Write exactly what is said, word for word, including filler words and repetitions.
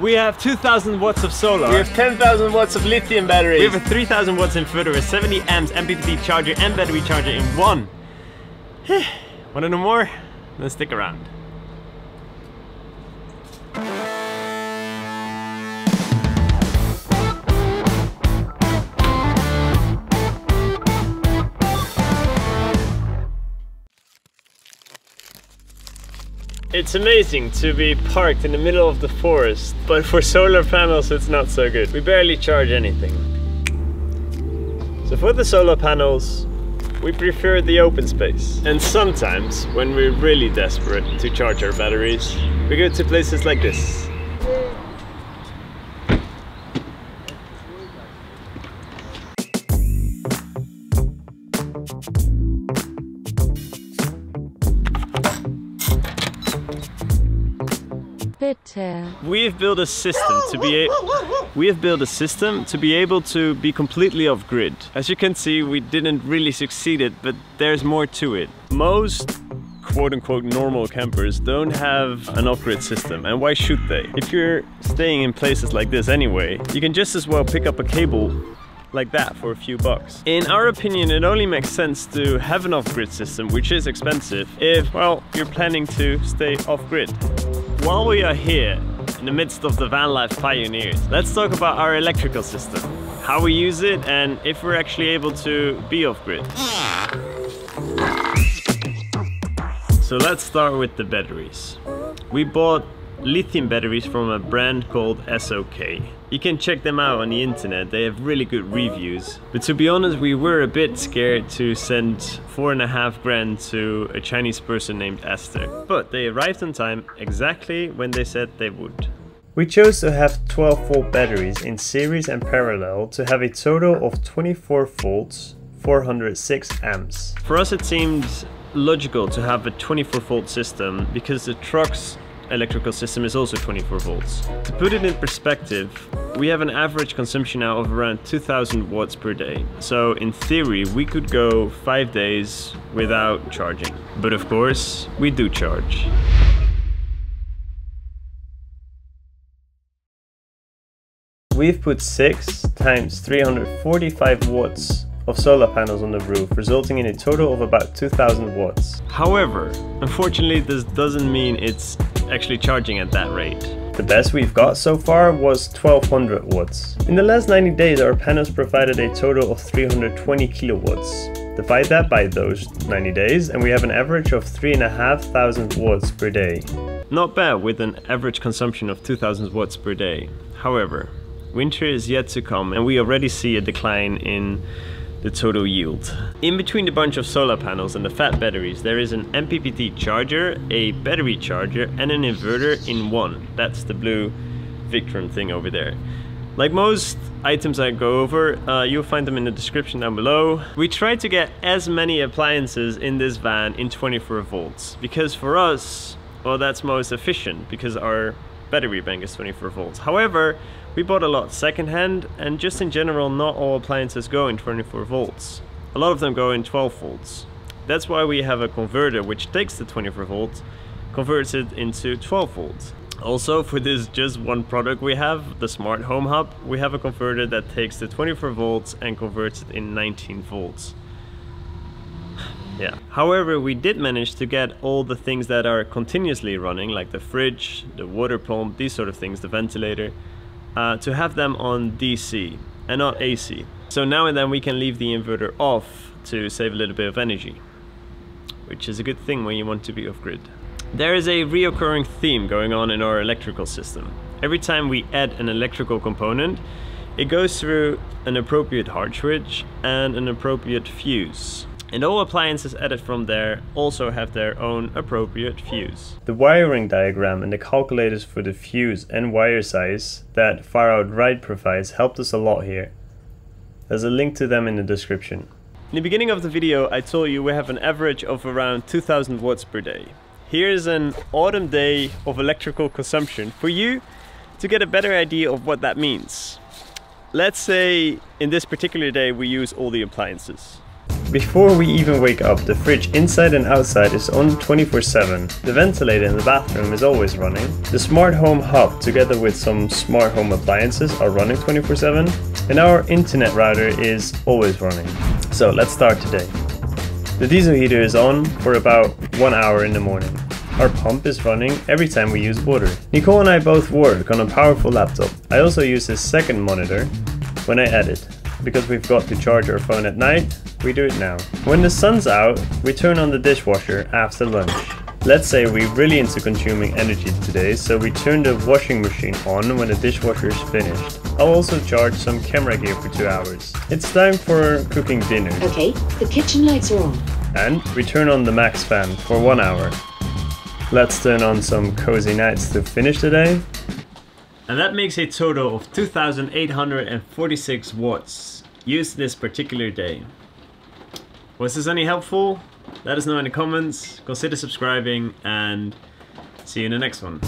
We have two thousand watts of solar. We have ten thousand watts of lithium batteries. We have a three thousand watts inverter, a seventy amps M P P T charger and battery charger in one. Want to know more? Then stick around. It's amazing to be parked in the middle of the forest, but for solar panels it's not so good. We barely charge anything. So for the solar panels, we prefer the open space. And sometimes, when we're really desperate to charge our batteries, we go to places like this. We have built a system to be a we have built a system to be able to be completely off grid. As you can see, we didn't really succeed it, but there's more to it. Most quote-unquote normal campers don't have an off-grid system, and why should they? If you're staying in places like this anyway, you can just as well pick up a cable like that for a few bucks. In our opinion, it only makes sense to have an off-grid system, which is expensive, if, well, you're planning to stay off-grid. While we are here, in the midst of the van life pioneers, let's talk about our electrical system, how we use it, and if we're actually able to be off-grid. So let's start with the batteries. We bought lithium batteries from a brand called S O K. You can check them out on the internet, they have really good reviews. But to be honest, we were a bit scared to send four and a half grand to a Chinese person named Esther. But they arrived on time, exactly when they said they would. We chose to have twelve volt batteries in series and parallel to have a total of twenty-four volts, four hundred six amps. For us it seemed logical to have a twenty-four volt system because the trucks electrical system is also twenty-four volts. To put it in perspective, we have an average consumption now of around two thousand watts per day. So in theory, we could go five days without charging. But of course, we do charge. We've put six times three hundred forty-five watts of solar panels on the roof, resulting in a total of about two thousand watts. However, unfortunately, this doesn't mean it's actually charging at that rate. The best we've got so far was twelve hundred watts. In the last ninety days, our panels provided a total of three hundred twenty kilowatts. Divide that by those ninety days and we have an average of three thousand five hundred watts per day. Not bad with an average consumption of two thousand watts per day. However, winter is yet to come and we already see a decline in the total yield. In between the bunch of solar panels and the fat batteries, there is an M P P T charger, a battery charger and an inverter in one. That's the blue Victron thing over there. Like most items I go over, uh, you'll find them in the description down below. We try to get as many appliances in this van in twenty-four volts because for us, well, that's most efficient because our battery bank is twenty-four volts. However, we bought a lot secondhand and just in general not all appliances go in twenty-four volts. A lot of them go in twelve volts. That's why we have a converter which takes the twenty-four volts, converts it into twelve volts. Also for this just one product we have, the Smart Home Hub, we have a converter that takes the twenty-four volts and converts it in nineteen volts. Yeah. However, we did manage to get all the things that are continuously running, like the fridge, the water pump, these sort of things, the ventilator, uh, to have them on D C and not A C. So now and then we can leave the inverter off to save a little bit of energy, which is a good thing when you want to be off-grid. There is a reoccurring theme going on in our electrical system. Every time we add an electrical component, it goes through an appropriate hard switch and an appropriate fuse. And all appliances added from there also have their own appropriate fuse. The wiring diagram and the calculators for the fuse and wire size that Far Out Ride provides helped us a lot here. There's a link to them in the description. In the beginning of the video I told you we have an average of around two thousand watts per day. Here's an autumn day of electrical consumption for you to get a better idea of what that means. Let's say in this particular day we use all the appliances. Before we even wake up, the fridge inside and outside is on twenty-four seven. The ventilator in the bathroom is always running. The smart home hub together with some smart home appliances are running twenty-four seven. And our internet router is always running. So let's start today. The diesel heater is on for about one hour in the morning. Our pump is running every time we use water. Nicole and I both work on a powerful laptop. I also use his second monitor when I edit. Because we've got to charge our phone at night, we do it now. When the sun's out, we turn on the dishwasher after lunch. Let's say we're really into consuming energy today, so we turn the washing machine on when the dishwasher is finished. I'll also charge some camera gear for two hours. It's time for cooking dinner. Okay, the kitchen lights are on. And we turn on the max fan for one hour. Let's turn on some cozy nights to finish the day. And that makes a total of two thousand eight hundred forty-six watts used this particular day. Was this any helpful? Let us know in the comments, consider subscribing, and see you in the next one.